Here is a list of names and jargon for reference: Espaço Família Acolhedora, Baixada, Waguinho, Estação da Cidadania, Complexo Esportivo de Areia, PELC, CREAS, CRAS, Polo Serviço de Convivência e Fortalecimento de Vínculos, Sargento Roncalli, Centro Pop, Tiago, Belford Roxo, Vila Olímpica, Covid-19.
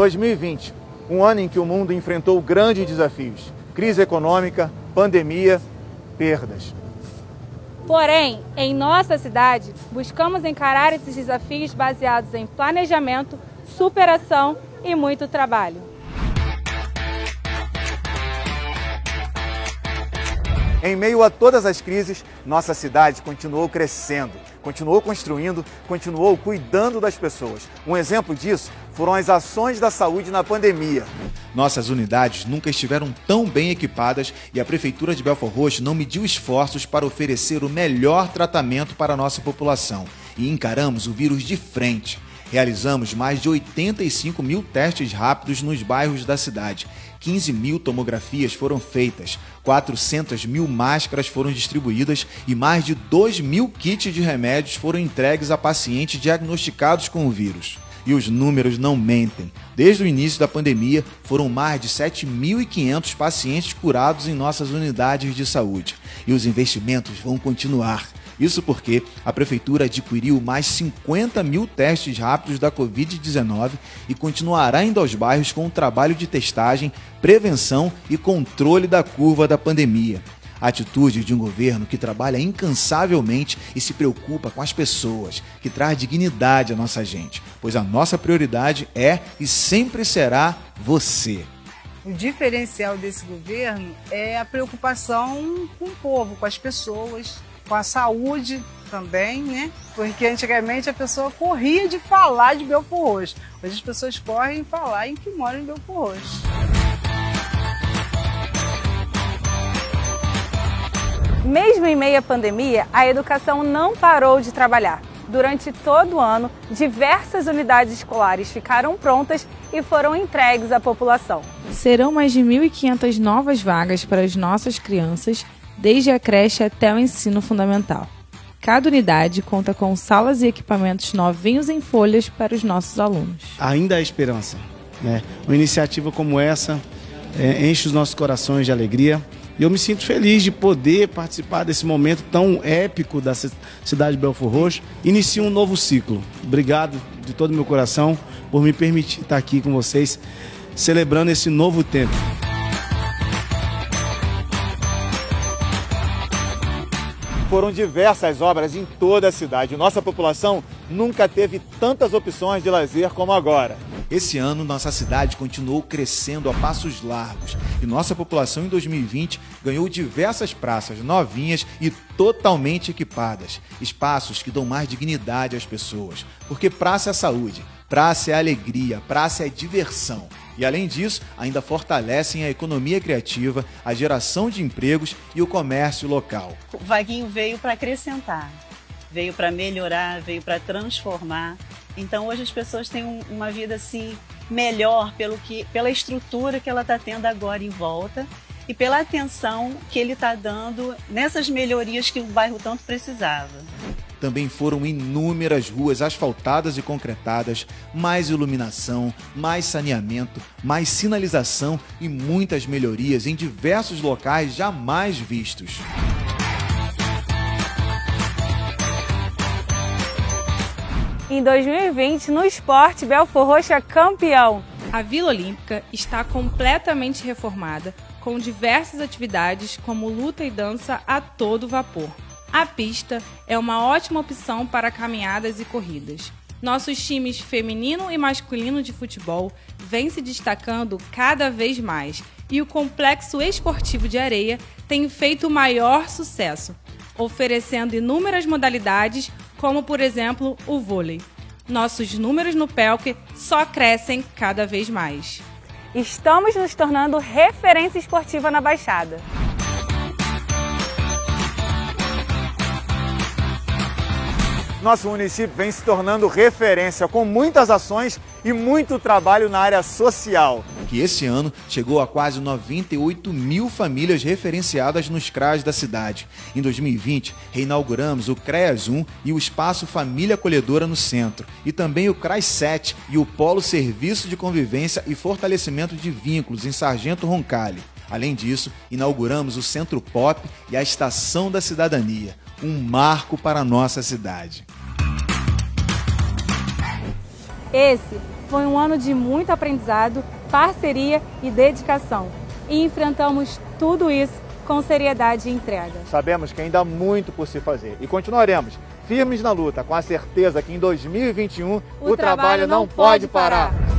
2020, um ano em que o mundo enfrentou grandes desafios, crise econômica, pandemia, perdas. Porém, em nossa cidade, buscamos encarar esses desafios baseados em planejamento, superação e muito trabalho. Em meio a todas as crises, nossa cidade continuou crescendo, continuou construindo, continuou cuidando das pessoas. Um exemplo disso foram as ações da saúde na pandemia. Nossas unidades nunca estiveram tão bem equipadas e a Prefeitura de Belford Roxo não mediu esforços para oferecer o melhor tratamento para a nossa população. E encaramos o vírus de frente. Realizamos mais de 85 mil testes rápidos nos bairros da cidade. 15 mil tomografias foram feitas, 400 mil máscaras foram distribuídas e mais de 2 mil kits de remédios foram entregues a pacientes diagnosticados com o vírus. E os números não mentem. Desde o início da pandemia, foram mais de 7.500 pacientes curados em nossas unidades de saúde. E os investimentos vão continuar. Isso porque a Prefeitura adquiriu mais 50 mil testes rápidos da Covid-19 e continuará indo aos bairros com o trabalho de testagem, prevenção e controle da curva da pandemia. A atitude de um governo que trabalha incansavelmente e se preocupa com as pessoas, que traz dignidade à nossa gente, pois a nossa prioridade é e sempre será você. O diferencial desse governo é a preocupação com o povo, com as pessoas, com a saúde também, né? Porque antigamente a pessoa corria de falar de Belford Roxo. Hoje as pessoas correm falar em que moram em Belford Roxo. Mesmo em meio à pandemia, a educação não parou de trabalhar. Durante todo o ano, diversas unidades escolares ficaram prontas e foram entregues à população. Serão mais de 1.500 novas vagas para as nossas crianças, desde a creche até o ensino fundamental. Cada unidade conta com salas e equipamentos novinhos em folhas para os nossos alunos. Ainda há esperança, né? Uma iniciativa como essa enche os nossos corações de alegria. E eu me sinto feliz de poder participar desse momento tão épico da cidade de Belford Roxo. Inicio um novo ciclo. Obrigado de todo o meu coração por me permitir estar aqui com vocês, celebrando esse novo tempo. Foram diversas obras em toda a cidade. Nossa população nunca teve tantas opções de lazer como agora. Esse ano, nossa cidade continuou crescendo a passos largos e nossa população em 2020 ganhou diversas praças novinhas e totalmente equipadas. Espaços que dão mais dignidade às pessoas, porque praça é saúde, praça é alegria, praça é diversão. E além disso, ainda fortalecem a economia criativa, a geração de empregos e o comércio local. O Waguinho veio para acrescentar, veio para melhorar, veio para transformar. Então hoje as pessoas têm uma vida assim melhor pela estrutura que ela está tendo agora em volta e pela atenção que ele está dando nessas melhorias que o bairro tanto precisava. Também foram inúmeras ruas asfaltadas e concretadas, mais iluminação, mais saneamento, mais sinalização e muitas melhorias em diversos locais jamais vistos. Em 2020, no esporte, Belford Roxo é campeão. A Vila Olímpica está completamente reformada, com diversas atividades como luta e dança a todo vapor. A pista é uma ótima opção para caminhadas e corridas. Nossos times feminino e masculino de futebol vêm se destacando cada vez mais e o Complexo Esportivo de Areia tem feito o maior sucesso, oferecendo inúmeras modalidades, como por exemplo o vôlei. Nossos números no PELC só crescem cada vez mais. Estamos nos tornando referência esportiva na Baixada. Nosso município vem se tornando referência com muitas ações e muito trabalho na área social. Que esse ano chegou a quase 98 mil famílias referenciadas nos CRAS da cidade. Em 2020, reinauguramos o CREAS 1 e o Espaço Família Acolhedora no centro. E também o CRAS 7 e o Polo Serviço de Convivência e Fortalecimento de Vínculos em Sargento Roncalli. Além disso, inauguramos o Centro Pop e a Estação da Cidadania, um marco para a nossa cidade. Esse foi um ano de muito aprendizado, parceria e dedicação. E enfrentamos tudo isso com seriedade e entrega. Sabemos que ainda há muito por se fazer e continuaremos firmes na luta, com a certeza que em 2021 o trabalho não pode parar.